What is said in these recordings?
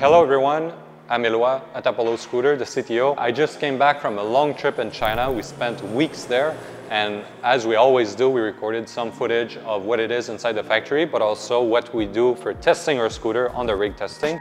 Hello everyone, I'm Eloi at Apollo Scooter, the CTO. I just came back from a long trip in China. We spent weeks there, and as we always do, we recorded some footage of what it is inside the factory, but also what we do for testing our scooter on the rig testing.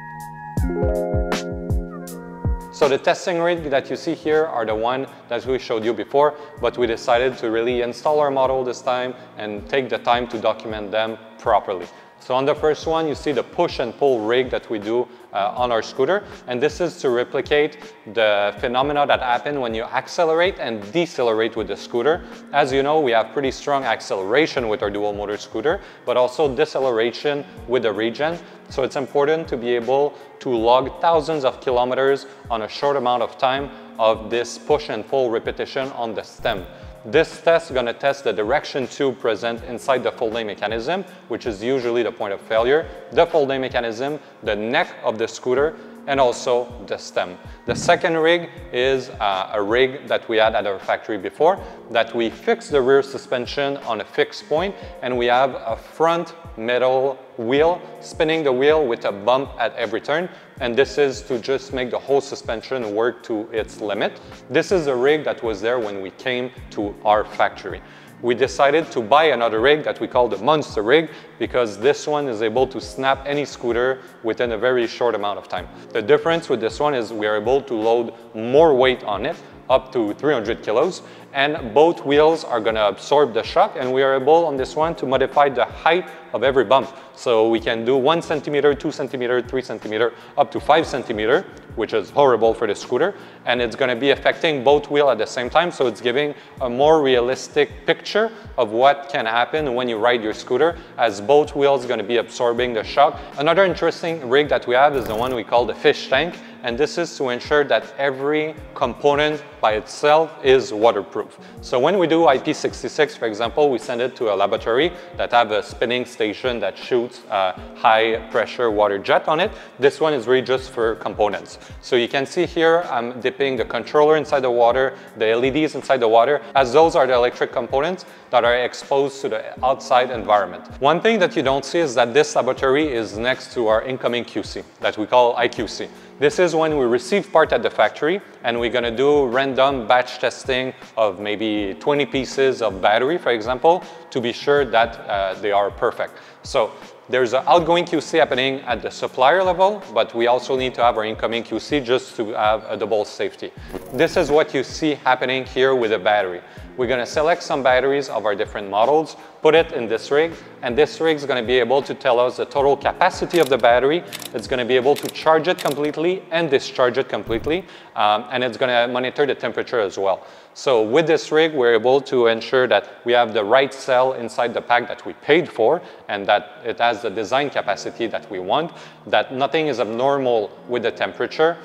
So the testing rig that you see here are the one that we showed you before, but we decided to really install our model this time and take the time to document them properly. So on the first one, you see the push and pull rig that we do on our scooter. And this is to replicate the phenomena that happen when you accelerate and decelerate with the scooter. As you know, we have pretty strong acceleration with our dual motor scooter, but also deceleration with the regen. So it's important to be able to log thousands of kilometers on a short amount of time of this push and pull repetition on the stem. This test is going to test the direction tube present inside the folding mechanism, which is usually the point of failure, the folding mechanism, the neck of the scooter, and also the stem. The second rig is a rig that we had at our factory before, that we fixed the rear suspension on a fixed point, and we have a front metal wheel spinning the wheel with a bump at every turn, and this is to just make the whole suspension work to its limit. This is a rig that was there when we came to our factory. We decided to buy another rig that we call the Monster Rig because this one is able to snap any scooter within a very short amount of time. The difference with this one is we are able to load more weight on it, up to 300 kilos, and both wheels are going to absorb the shock, and we are able on this one to modify the height of every bump. So we can do 1 centimeter, 2 centimeter, 3 centimeter, up to 5 centimeter, which is horrible for the scooter. And it's going to be affecting both wheels at the same time. So it's giving a more realistic picture of what can happen when you ride your scooter, as both wheels are going to be absorbing the shock. Another interesting rig that we have is the one we call the fish tank. And this is to ensure that every component by itself is waterproof. So when we do IP66, for example, we send it to a laboratory that have a spinning station that shoots high pressure water jet on it. This one is really just for components. So you can see here, I'm dipping the controller inside the water, the LEDs inside the water, as those are the electric components that are exposed to the outside environment. One thing that you don't see is that this laboratory is next to our incoming QC that we call IQC. This is when we receive part at the factory, and we're gonna do random batch testing of maybe 20 pieces of battery, for example, to be sure that they are perfect. So there's an outgoing QC happening at the supplier level, but we also need to have our incoming QC just to have a double safety. This is what you see happening here with the battery. We're gonna select some batteries of our different models, put it in this rig, and this rig is gonna be able to tell us the total capacity of the battery. It's gonna be able to charge it completely and discharge it completely, and it's gonna monitor the temperature as well. So with this rig, we're able to ensure that we have the right cell inside the pack that we paid for, and that it has the design capacity that we want, that nothing is abnormal with the temperature,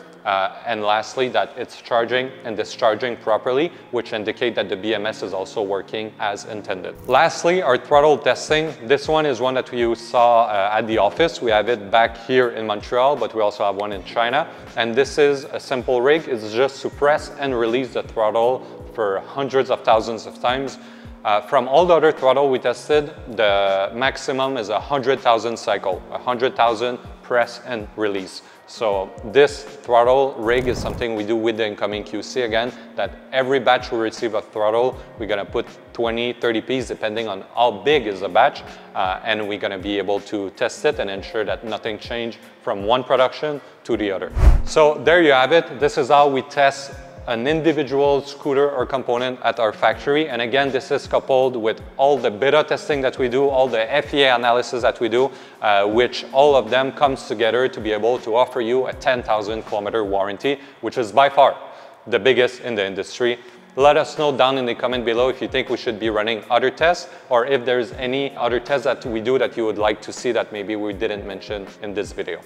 and lastly, that it's charging and discharging properly, which indicate that the BMS is also working as intended. Lastly, our throttle testing. This one is one that you saw at the office. We have it back here in Montreal, but we also have one in China. And this is a simple rig. It's just to press and release the throttle for hundreds of thousands of times. From all the other throttle we tested, the maximum is 100,000 cycle, 100,000 press and release. So this throttle rig is something we do with the incoming QC again, that every batch we receive a throttle, we're gonna put 20, 30 pieces depending on how big is the batch, and we're gonna be able to test it and ensure that nothing changed from one production to the other. So there you have it. This is how we test an individual scooter or component at our factory. And again, this is coupled with all the beta testing that we do, all the FEA analysis that we do, which all of them comes together to be able to offer you a 10,000 kilometer warranty, which is by far the biggest in the industry. Let us know down in the comment below if you think we should be running other tests, or if there's any other tests that we do that you would like to see that maybe we didn't mention in this video.